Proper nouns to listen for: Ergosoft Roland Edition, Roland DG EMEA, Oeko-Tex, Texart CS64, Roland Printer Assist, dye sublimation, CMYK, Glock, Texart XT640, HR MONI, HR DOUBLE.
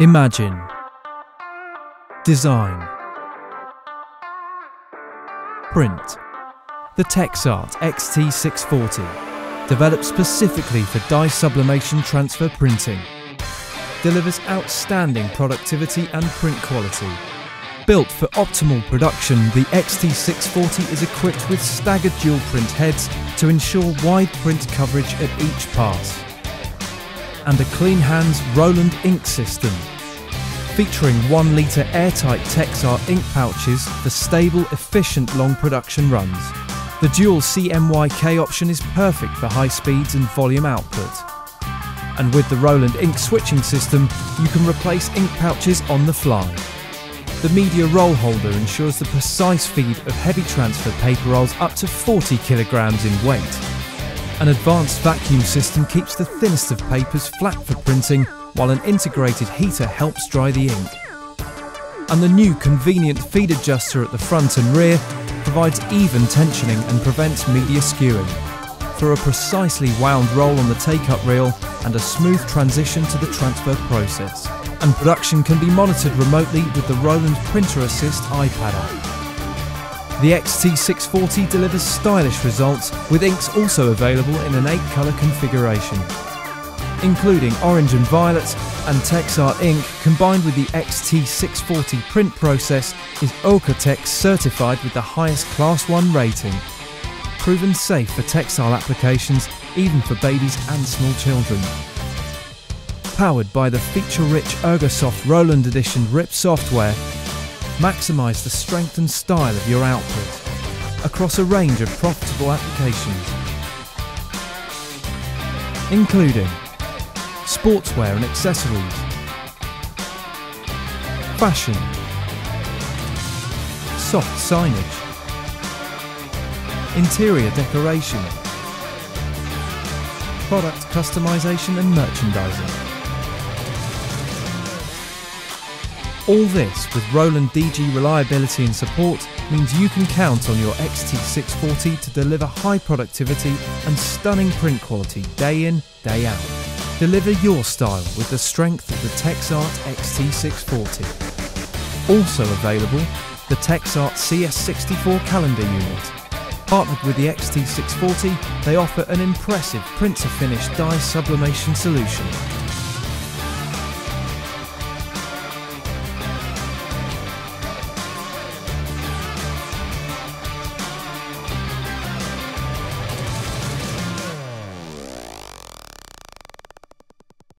Imagine. Design. Print. The Texart XT640, developed specifically for dye sublimation transfer printing, delivers outstanding productivity and print quality. Built for optimal production, the XT640 is equipped with staggered dual print heads to ensure wide print coverage at each pass, and a Clean Hands Roland ink system, featuring 1-litre airtight Texart ink pouches for stable, efficient long production runs. The dual CMYK option is perfect for high speeds and volume output. And with the Roland ink switching system, you can replace ink pouches on the fly. The media roll holder ensures the precise feed of heavy transfer paper rolls up to 40 kilograms in weight. An advanced vacuum system keeps the thinnest of papers flat for printing, while an integrated heater helps dry the ink. And the new convenient feed adjuster at the front and rear provides even tensioning and prevents media skewing, for a precisely wound roll on the take-up reel and a smooth transition to the transfer process. And production can be monitored remotely with the Roland Printer Assist iPad app. The XT640 delivers stylish results, with inks also available in an 8-colour configuration, including orange and violet, and Texart ink, combined with the XT640 print process, is Oeko-Tex certified with the highest Class 1 rating, proven safe for textile applications, even for babies and small children. Powered by the feature-rich Ergosoft Roland Edition RIP software, maximise the strength and style of your output across a range of profitable applications, including sportswear and accessories, fashion, soft signage, interior decoration, product customisation and merchandising. All this, with Roland DG reliability and support, means you can count on your XT640 to deliver high productivity and stunning print quality day in, day out. Deliver your style with the strength of the Texart XT640. Also available, the Texart CS64 calendar unit. Partnered with the XT640, they offer an impressive print-to-finish dye sublimation solution.